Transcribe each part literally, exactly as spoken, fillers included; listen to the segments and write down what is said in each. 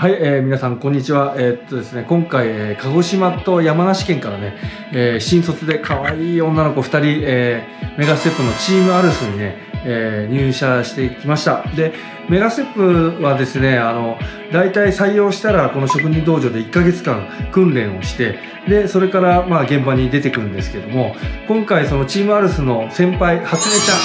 はい、えー、皆さんこんにちは。えー、っとですね、今回、えー、鹿児島と山梨県からね、えー、新卒で可愛い女の子ふたり、えー、メガステップのチームアルスにね、えー、入社してきました。で、メガステップはですね、あの、大体採用したらこの職人道場でいっかげつかん訓練をして、で、それからまあ現場に出てくるんですけども、今回そのチームアルスの先輩、初音ちゃん、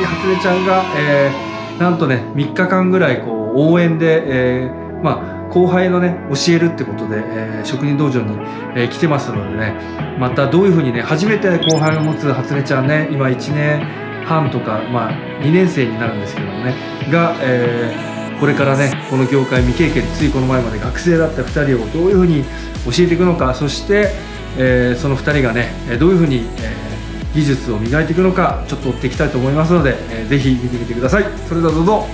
可愛い初音ちゃんが、えー、なんとね、みっかかんぐらいこう応援で、えーまあ、後輩のね教えるってことで、えー、職人道場に、えー、来てますのでね、またどういうふうにね、初めて後輩を持つ初音ちゃんね、今いちねんはんとか、まあ、にねんせいになるんですけどもねが、えー、これからねこの業界未経験、ついこの前まで学生だったふたりをどういうふうに教えていくのか、そして、えー、そのふたりがねどういうふうに、えー、技術を磨いていくのか、ちょっと追っていきたいと思いますので、えー、ぜひ見てみてください。それではどうぞ。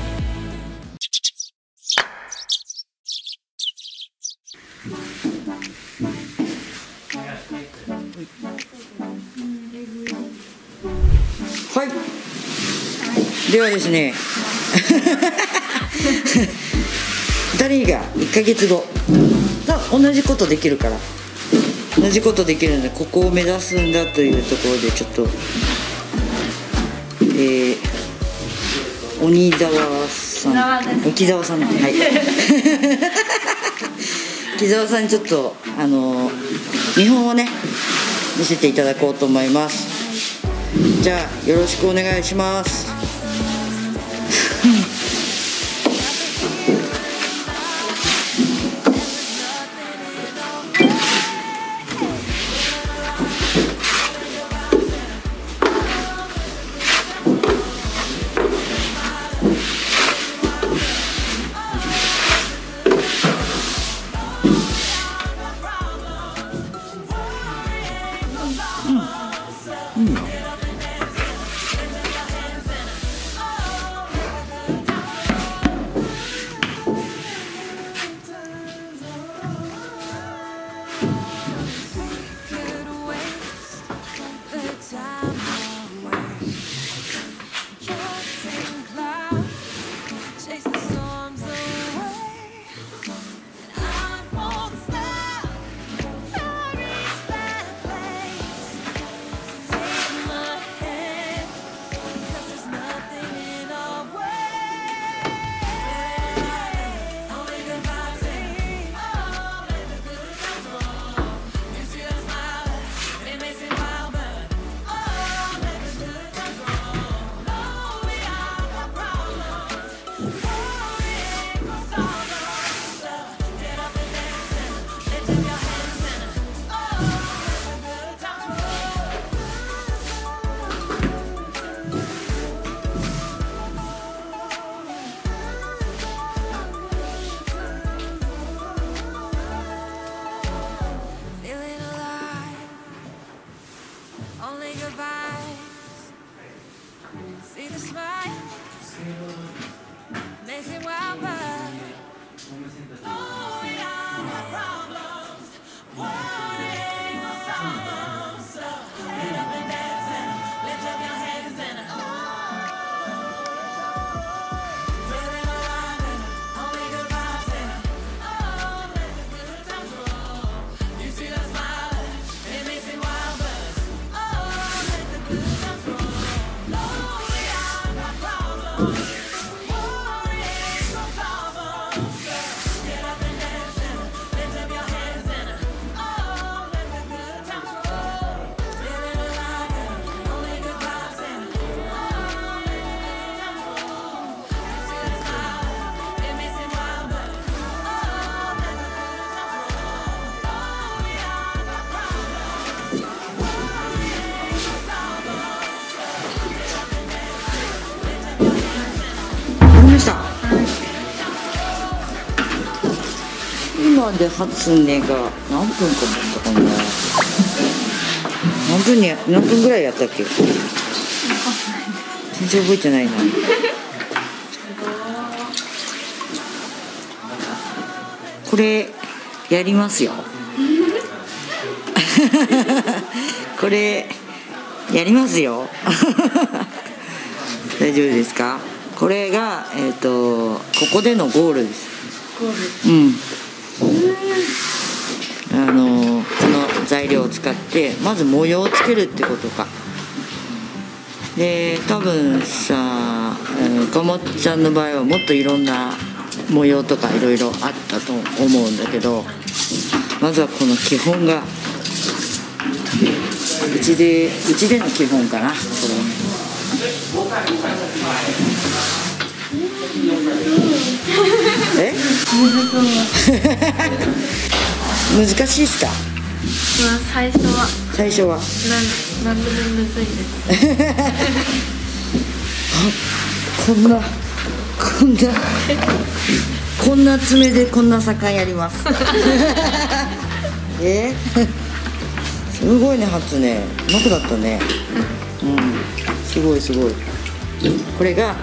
ではですねふたりがいっかげつごが同じことできるから同じことできるので、ここを目指すんだというところで、ちょっとえー、鬼沢さん沖沢さんはい沖沢さんにちょっとあの見本をね見せていただこうと思います。じゃあよろしくお願いします。で初音が何分か持ったかな、何分に何分ぐらいやったっけ、全然覚えてないな。これやりますよこれやりますよ大丈夫ですか。これがえっとここでのゴールです。うん。あのこの材料を使ってまず模様をつけるってことか。で多分さかもちゃんの場合はもっといろんな模様とかいろいろあったと思うんだけど、まずはこの基本がうちでうちでの基本かなこれ。え難しいっすか？最初は最初はなんなんでもむずいですあ、こんなこんなこんな爪でこんな盛んやりますえすごいね、初ねうまくなったねうん、すごいすごい。これが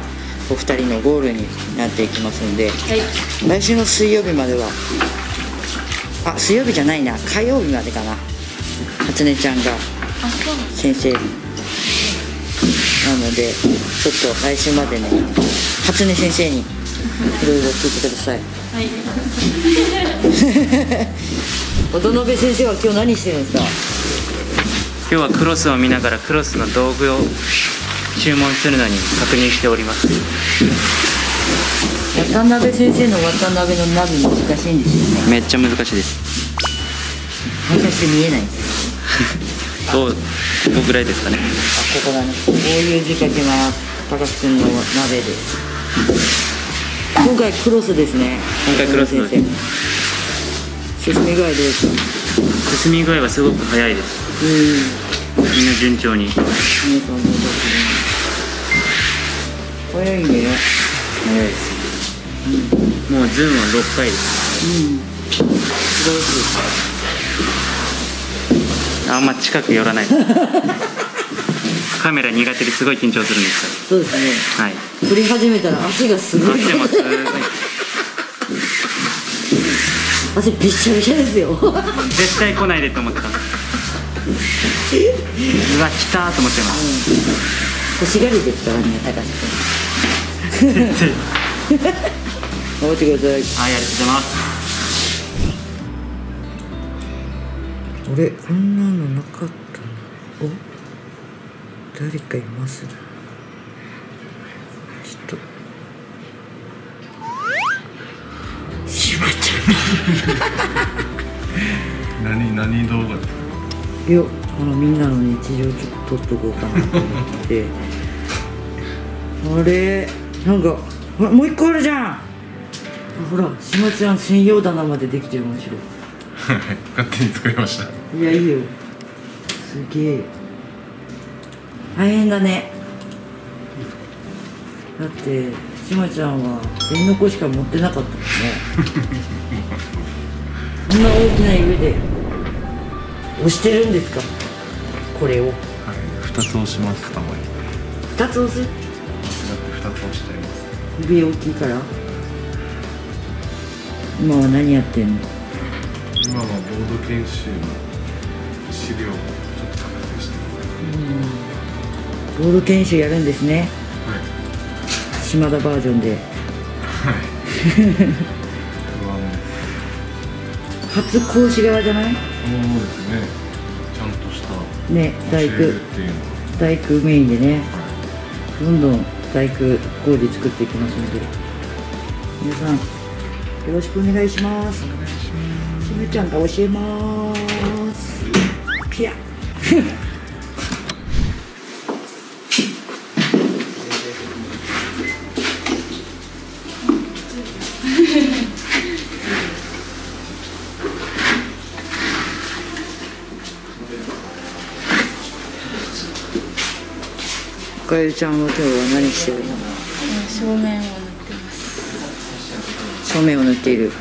お二人のゴールになっていきますので、はい、来週の水曜日まではあ水曜日じゃないな火曜日までかな、初音ちゃんが先生なのでちょっと来週までね初音先生にいろいろ聞いてください、はい、渡辺先生は今日何してるんですか？今日はクロスを見ながらクロスの道具を注文するのに確認しております。渡辺先生の渡辺のナビ難しいんですよね。めっちゃ難しいです。反射して見えないどうどうぐらいですかね。あ、ここだね。こういう字書きます。高須くんの鍋で今回クロスですね。今回クロスの進み具合どうですか？進み具合はすごく早いです。うん、みんな順調に。早いね。早いです、うん、もうズームはろっかいです、うん、すごい。あんま近く寄らないカメラ苦手ですごい緊張するんですから。そうですね、はい、振り始めたら足がすごい汗もすごい汗びっしゃびしゃですよ絶対来ないでと思ってたうわ来たーと思ってます、うん、欲しがりですからね、高橋君頑張ってください。ありがとうございます。俺こんなのなかったの。お、誰かいます。ちょっと。しまっちゃう。何何動画。いや、あのみんなの日常ちょっと撮っとこうかなと思って。あれ。なんかもう一個あるじゃん。ほら、しまちゃん専用棚までできてる。面白い勝手に作りました。いや、いいよ。すげえ大変だね。だってしまちゃんはえのこしか持ってなかったもんねこんな大きな指で押してるんですか、これを。はい、ふたつ押します。たまにふたつ押す。指大きいから。今は何やってんの？今はボード研修の資料をちょっと確認してます。ボード研修やるんですね。はい。島田バージョンで。はい。初講師側じゃない？そうですね。ちゃんとしたね、大工っていうのは大工メインでね。はい、どんどん。大工工事作っていきますので、皆さんよろしくお願いします。しめちゃんが教えます。ピア。かゆちゃんは今日は何してるの？正面を塗ってます。正面を塗っている。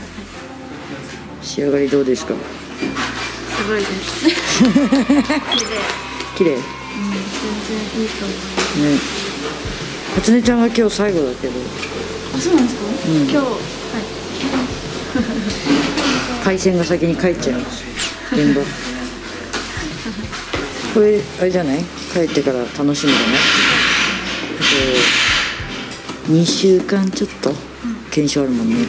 仕上がりどうですか？すごいです。綺麗。うん、全然いいと思います。ね。初音ちゃんは今日最後だけど。あ、そうなんですか？うん、今日はい。回線が先に帰っちゃいます。現場。これあれじゃない？帰ってから楽しみだね。にしゅうかんちょっと、うん、犬種あるもんね、はい、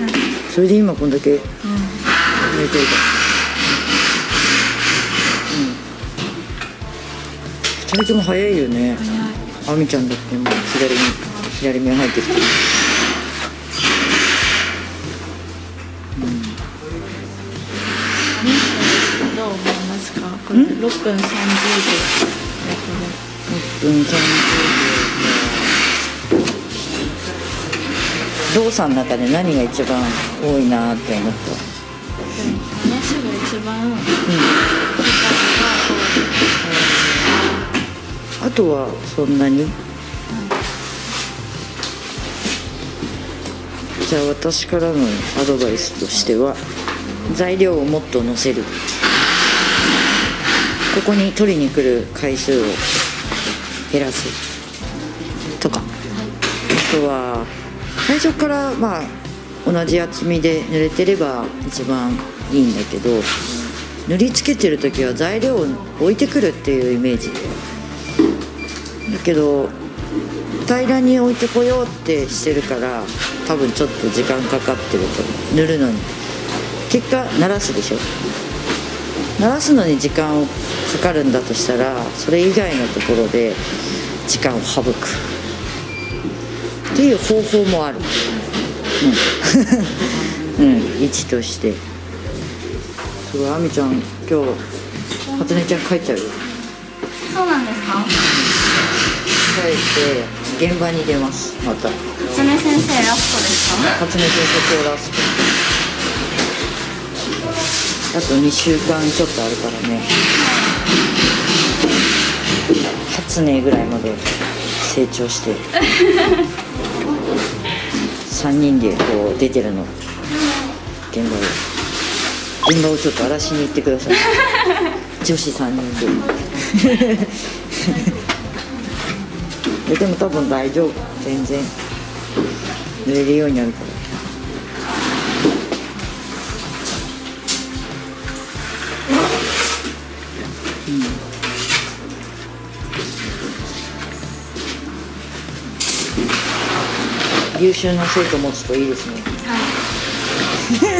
それで今こんだけ、うん、やりたいから、うん、ふたりとも早いよね。あみちゃんだってもう左に左目入ってきてる。どう思いますか？これ六分三十秒。六分三十秒。動作の中で何が一番多いなって思った。話が一番。うん。あとはそんなに。うん、じゃあ私からのアドバイスとしては、材料をもっと載せる。ここに取りに来る回数を減らすとか、あとは最初からまあ同じ厚みで塗れてれば一番いいんだけど、塗りつけてる時は材料を置いてくるっていうイメージだけど、平らに置いてこようってしてるから多分ちょっと時間かかってると思う、塗るのに。結果慣らすでしょ。慣らすのに時間をかかるんだとしたら、それ以外のところで時間を省くっていう方法もある、うんうん、位置として。すごい、あみちゃん今日初音ちゃん帰っちゃうよ。そうなんですか？帰って現場に出ます。また初音先生ラストですか？初音先生今日ラスト、あとにしゅうかんちょっとあるからね。初音ぐらいまで成長してさんにんでこう出てるの、現場を現場をちょっと荒らしに行ってください女子さんにんでで, でも多分大丈夫、全然塗れるようになるから。優秀な生徒持つといいですね。はい。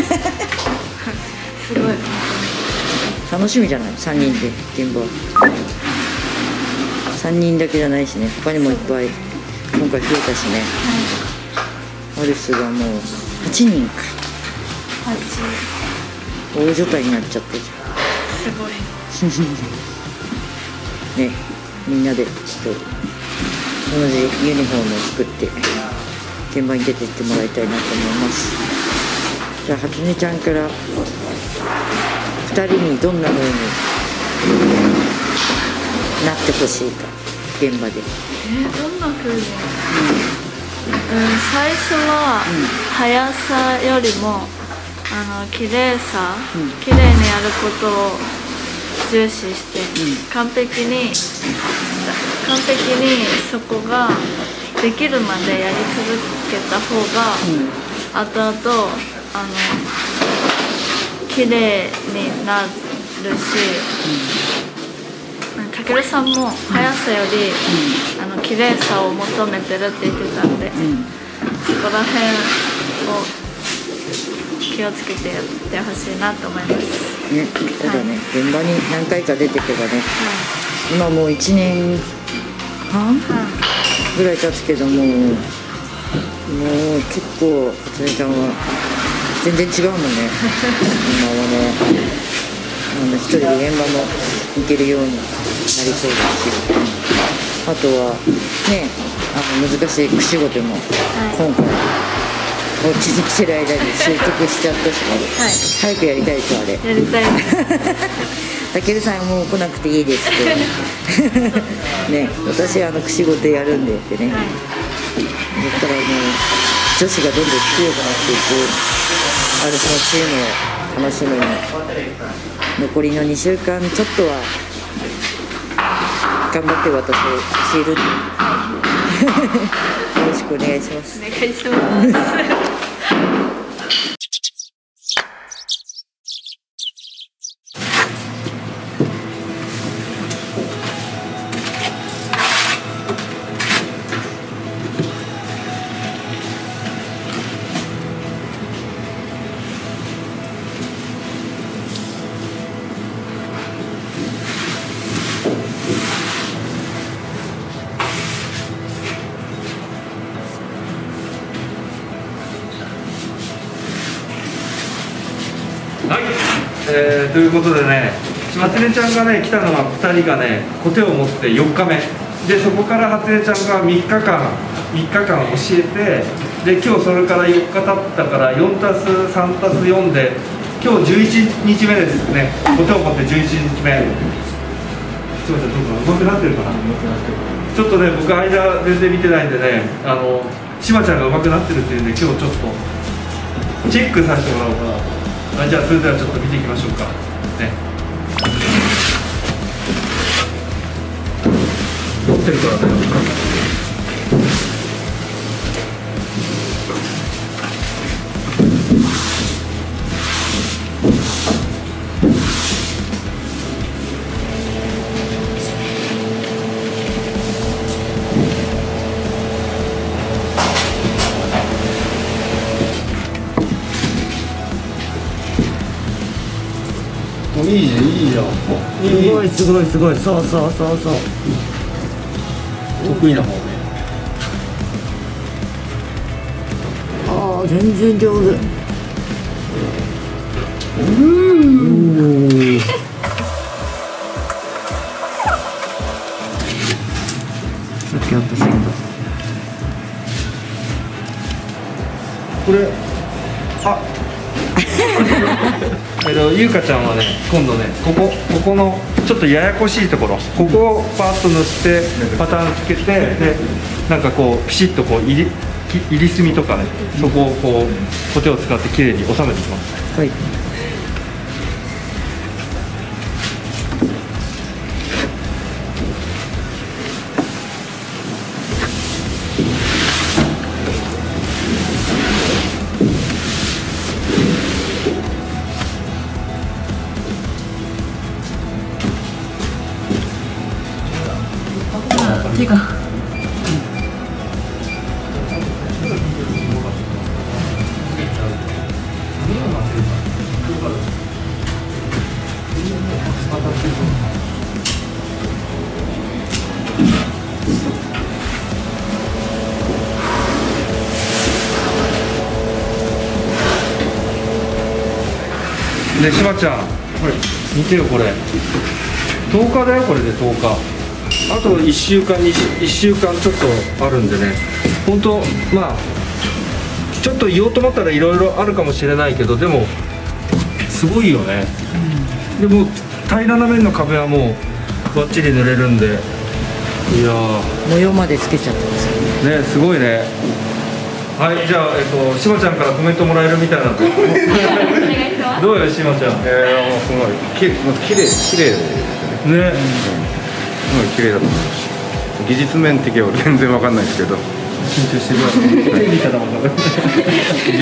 すごい。楽しみじゃない？三人で現場。三人だけじゃないしね。他にもいっぱい今回増えたしね。はい、アルスがもう八人か。八。大所帯になっちゃってる。すごい。ね、みんなでちょっと同じユニフォームを作って。現場に出て行ってもらいたいなと思います。じゃあ初音ちゃんからふたりにどんな風になってほしいか、現場で。えー、どんな風に、うん、うん、最初は速さよりも、あの綺麗さ、うん、綺麗にやることを重視して、うん、完璧に完璧にそこができるまでやり続けた方が、後々、うん、あの綺麗になるし、うん、たけるさんも速さより、うん、あの綺麗さを求めてるって言ってたんで、うん、そこら辺を気をつけてやってほしいなと思います。ね、ただね、はい、現場に何回か出てけばね、はい、今もういちねんはん、はいぐらい経つけども、もう結構初音ちゃんは全然違うもんね。今はね、あの一人で現場も行けるようになりそうだし、あとはね、あの難しい仕事も今回落ち着ける間に習得しちゃったし、はい、早くやりたいとあれ。やりたい。たけるさんもう来なくていいですけどね、私あの串ごとやるんでってね、はい、だったらもう女子がどんどん強くなっていく、あるそのチームを楽しむに残りのにしゅうかんちょっとは頑張って私を教えるよろしくお願いします。お願いしますはい、えー、ということでね、初音ちゃんがね来たのはふたりがねコテを持ってよっかめで、そこから初音ちゃんがみっかかんみっかかん教えて、で今日それからよっか経ったから よんたすさんたすよん で今日じゅういちにちめですね。コテを持ってじゅういちにちめ。すいません、どうかうまくなってるかな。ちょっとね僕間全然見てないんでね、あの志麻ちゃんがうまくなってるっていうんで今日ちょっとチェックさせてもらおうかな。はい、じゃあそれではちょっと見ていきましょうかね。持ってるからね。いいじゃん、いいじゃん。すごいすごいすごい、そうそうそうそう。得意な方ね。ああ、全然上手。うん。さっきあった線だ。これ。あ。えっと優香ちゃんはね、今度ね、ここここのちょっとややこしいところ、ここをパーッと塗ってパターンつけて、でなんかこうピシッとこう入り入り墨とかね、そこをこうコテを使って綺麗に収めていきます。はい。手がで、しばちゃん、はい、見てよこれとおかだよ、これでとおか。あといっしゅうかんにいっしゅうかんちょっとあるんでね、本当まあちょっと言おうと思ったらいろいろあるかもしれないけど、でもすごいよね、うん、でも平らな面の壁はもうバッチリ塗れるんで、いや模様までつけちゃってますよね。ね、すごいね。はい、じゃあ、えっと、志麻ちゃんからコメントもらえるみたいなのでどうよ志麻ちゃん。ええー、もうすごいきれいきれいですね。ね、うん、すごい綺麗だと思います。技術面的には全然わかんないですけど、緊張してます技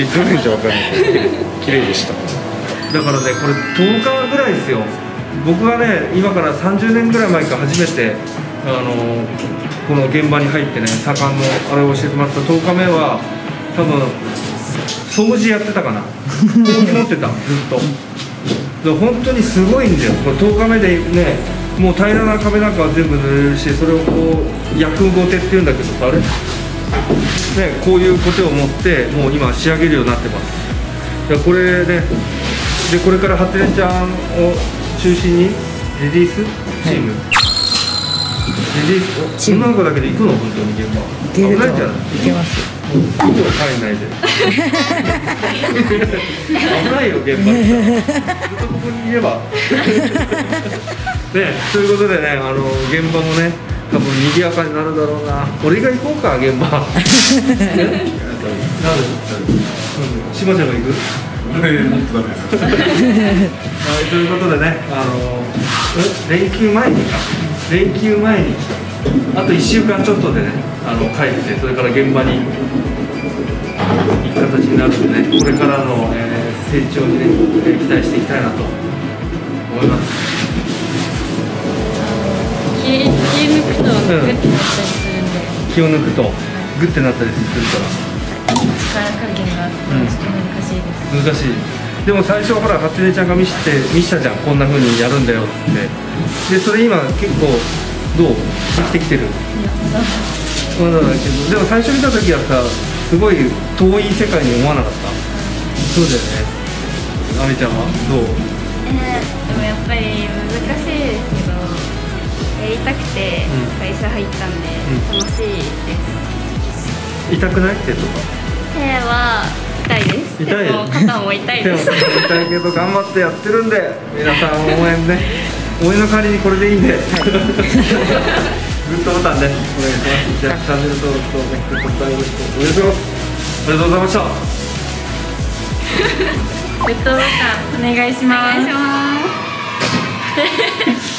術面じゃわかんないけど綺麗でした。だからね、これとおかぐらいですよ。僕はね、今からさんじゅうねんぐらい前から初めてあのこの現場に入ってね、左官のあれを教えてもらったとおかめは多分掃除やってたかな掃除持ってた、ずっと。本当にすごいんだよ、これとおかめでね。もう平らな壁なんかは全部塗れるし、それをこう薬具手っていうんだけど、あれね、こういうコテを持ってもう今仕上げるようになってます。いやこれね、でこれから初音ちゃんを中心にレディースチーム、はい、レディース女の子だけで行くの、本当に現場危ないんじゃない。行けますよ、行くの範囲内で危ないよ現場にずっとここにいればね、ということでね、あの現場もね、多分賑やかになるだろうな。俺が行こうか、現場。志麻ちゃんが行く？はい、ということでね、あの連休前にか、連休前に、あといっしゅうかんちょっとでね、あの帰って、それから現場に行く形になるんでね、これからの、えー、成長にね、期待していきたいなと思います。気を抜くとグッてなったりするんで、気を抜くとグッてなったりするから力加減がちょっと難しいです、うん、難しい。でも最初ほら初音ちゃんが見せて見せたじゃん、こんな風にやるんだよって。でそれ今結構どうできてきてる？まだだけど、でも最初見た時はさ、すごい遠い世界に思わなかった。そうだよね。あみちゃんはどう？えー、でもやっぱり難しいですけど、やりたくて会社入ったんで楽しいです。うん、痛くない？手とか？手は痛いです。痛い。手も肩も痛いです。手も痛いけど頑張ってやってるんで、皆さん応援ね。応援の代わりにこれでいいんで。はいグッドボタンでお願いします。じゃあチャンネル登録とグッドボタンよろしくお願いします。ありがとうございました。グッドボタンお願いします。